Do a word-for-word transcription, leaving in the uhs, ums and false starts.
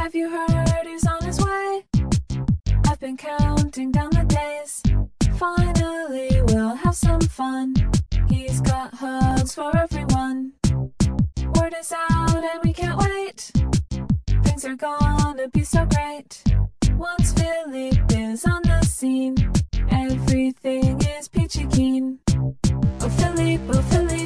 Have you heard he's on his way? I've been counting down the days. Finally we'll have some fun. He's got hugs for everyone. Word is out and we can't wait. Things are gonna be so great. Once Philippe is on the scene, everything is peachy keen. Oh Philippe, oh Philippe.